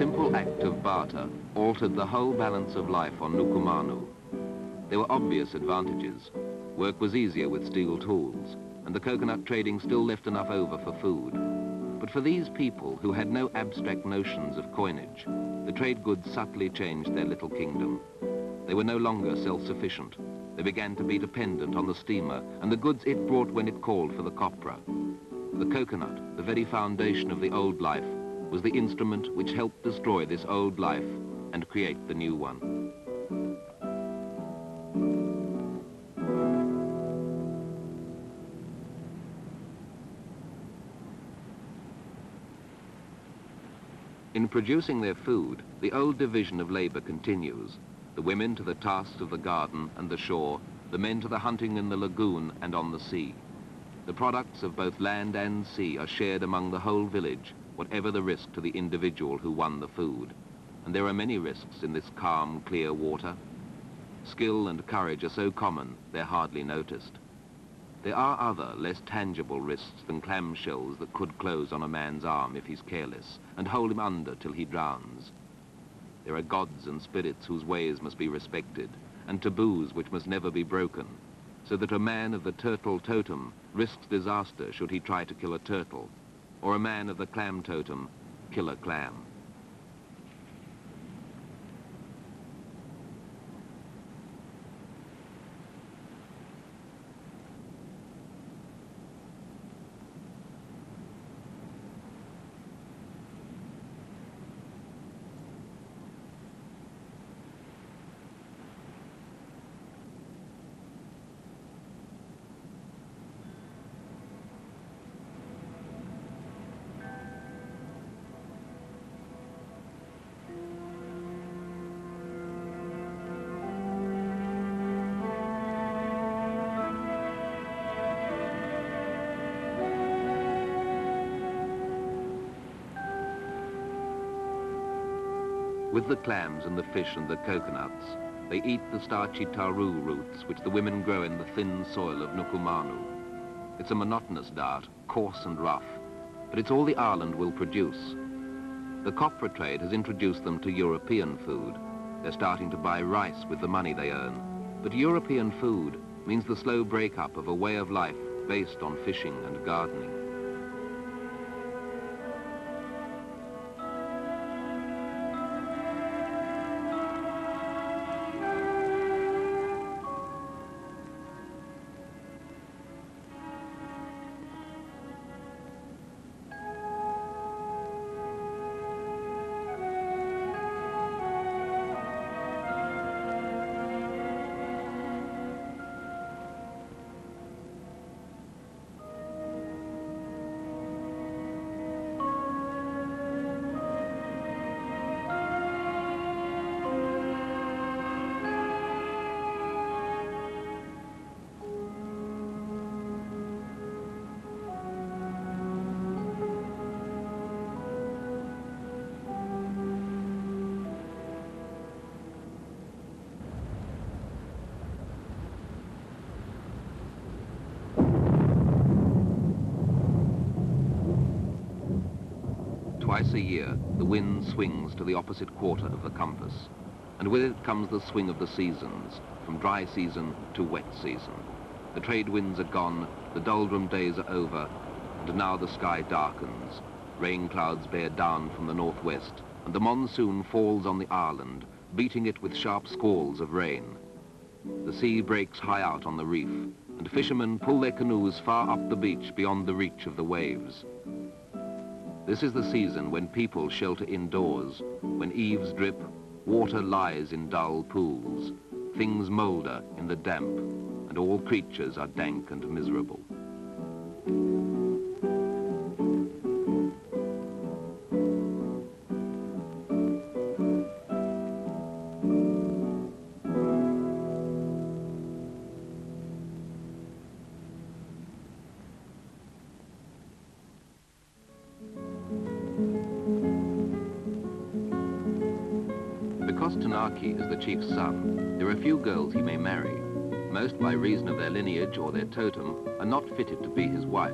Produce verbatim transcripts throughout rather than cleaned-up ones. simple act of barter altered the whole balance of life on Nukumanu. There were obvious advantages. Work was easier with steel tools, and the coconut trading still left enough over for food. But for these people, who had no abstract notions of coinage, the trade goods subtly changed their little kingdom. They were no longer self-sufficient. They began to be dependent on the steamer and the goods it brought when it called for the copra. The coconut, the very foundation of the old life, was the instrument which helped destroy this old life and create the new one. In producing their food, the old division of labor continues. The women to the tasks of the garden and the shore, the men to the hunting in the lagoon and on the sea. The products of both land and sea are shared among the whole village, whatever the risk to the individual who won the food. And there are many risks in this calm, clear water. Skill and courage are so common, they're hardly noticed. There are other, less tangible risks than clamshells that could close on a man's arm if he's careless and hold him under till he drowns. There are gods and spirits whose ways must be respected, and taboos which must never be broken, so that a man of the turtle totem risks disaster should he try to kill a turtle, or a man of the clam totem kill a clam. With the clams and the fish and the coconuts, they eat the starchy taru roots which the women grow in the thin soil of Nukumanu. It's a monotonous diet, coarse and rough, but it's all the island will produce. The copra trade has introduced them to European food. They're starting to buy rice with the money they earn. But European food means the slow breakup of a way of life based on fishing and gardening. Twice a year, the wind swings to the opposite quarter of the compass, and with it comes the swing of the seasons, from dry season to wet season. The trade winds are gone, the doldrum days are over, and now the sky darkens. Rain clouds bear down from the northwest, and the monsoon falls on the island, beating it with sharp squalls of rain. The sea breaks high out on the reef, and fishermen pull their canoes far up the beach beyond the reach of the waves. This is the season when people shelter indoors, when eaves drip, water lies in dull pools, things moulder in the damp, and all creatures are dank and miserable. Tanaki is the chief's son. There are few girls he may marry. Most, by reason of their lineage or their totem, are not fitted to be his wife.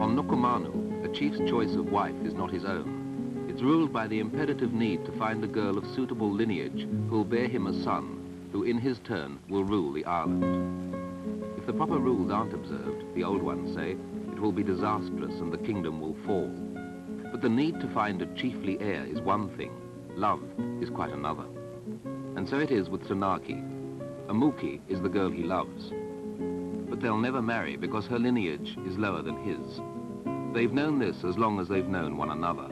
On Nukumanu, a chief's choice of wife is not his own. It's ruled by the imperative need to find a girl of suitable lineage who'll bear him a son, who in his turn will rule the island. If the proper rules aren't observed, the old ones say, it will be disastrous and the kingdom will fall. But the need to find a chiefly heir is one thing, love is quite another. And so it is with Tsunaki. Amuki is the girl he loves. But they'll never marry because her lineage is lower than his. They've known this as long as they've known one another.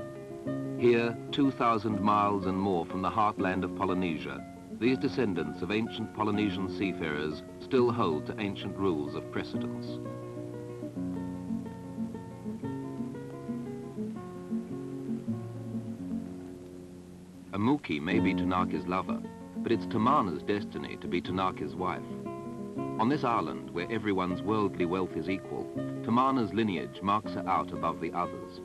Here, two thousand miles and more from the heartland of Polynesia, these descendants of ancient Polynesian seafarers still hold to ancient rules of precedence. Amuki may be Tsunaki's lover, but it's Tamana's destiny to be Tsunaki's wife. On this island, where everyone's worldly wealth is equal, Tamana's lineage marks her out above the others.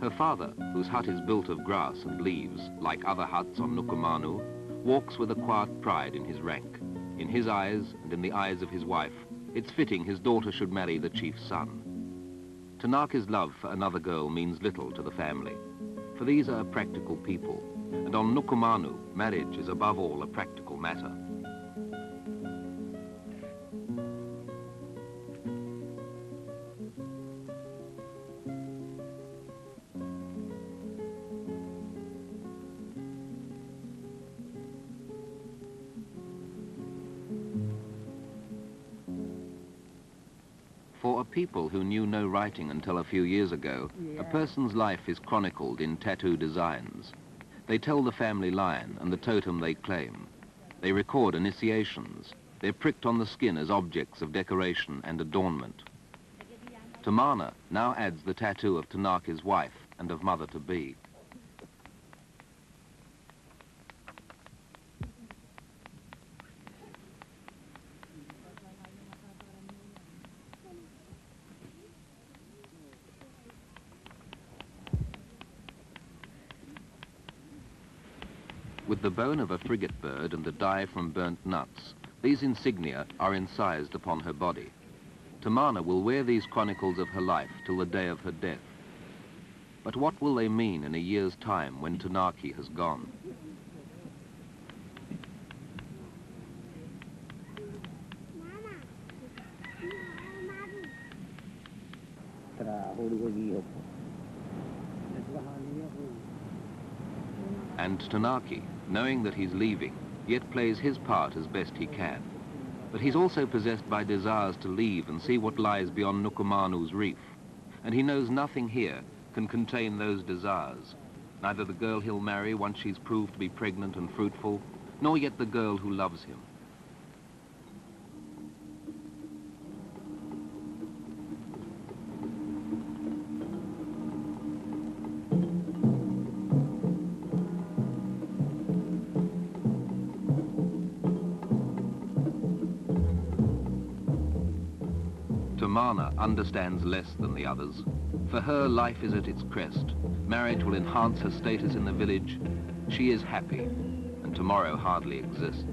Her father, whose hut is built of grass and leaves, like other huts on Nukumanu, walks with a quiet pride in his rank. In his eyes, and in the eyes of his wife, it's fitting his daughter should marry the chief's son. Tsunaki's love for another girl means little to the family, for these are practical people, and on Nukumanu, marriage is above all a practical matter. For a people who knew no writing until a few years ago, yeah. A person's life is chronicled in tattoo designs. They tell the family line and the totem they claim. They record initiations. They're pricked on the skin as objects of decoration and adornment. Tamana now adds the tattoo of Tsunaki's wife and of mother-to-be. With the bone of a frigate bird and the dye from burnt nuts, these insignia are incised upon her body. Tamana will wear these chronicles of her life till the day of her death. But what will they mean in a year's time when Tsunaki has gone? And Tsunaki, knowing that he's leaving, yet plays his part as best he can. But he's also possessed by desires to leave and see what lies beyond Nukumanu's reef. And he knows nothing here can contain those desires. Neither the girl he'll marry once she's proved to be pregnant and fruitful, nor yet the girl who loves him. Vana understands less than the others. For her, life is at its crest. Marriage will enhance her status in the village. She is happy, and tomorrow hardly exists.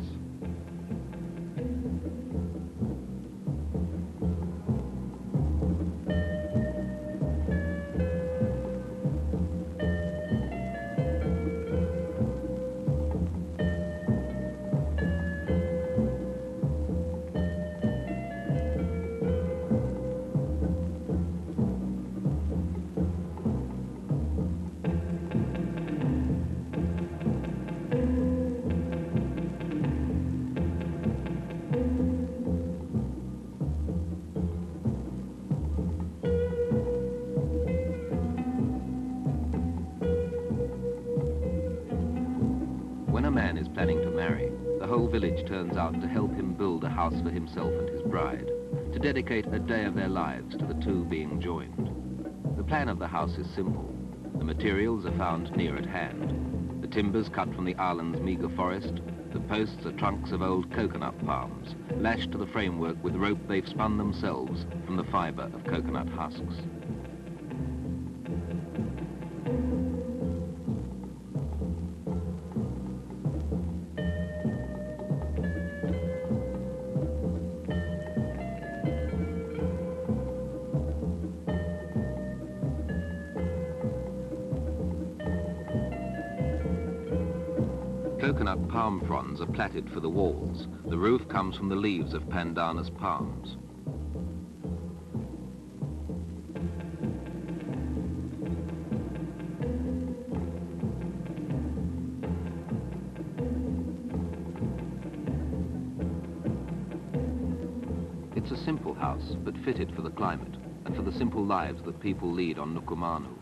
Planning to marry, the whole village turns out to help him build a house for himself and his bride, to dedicate a day of their lives to the two being joined. The plan of the house is simple. The materials are found near at hand. The timbers cut from the island's meager forest, the posts are trunks of old coconut palms, lashed to the framework with rope they've spun themselves from the fibre of coconut husks. coconut palm fronds are plaited for the walls. The roof comes from the leaves of pandanus palms. It's a simple house, but fitted for the climate and for the simple lives that people lead on Nukumanu.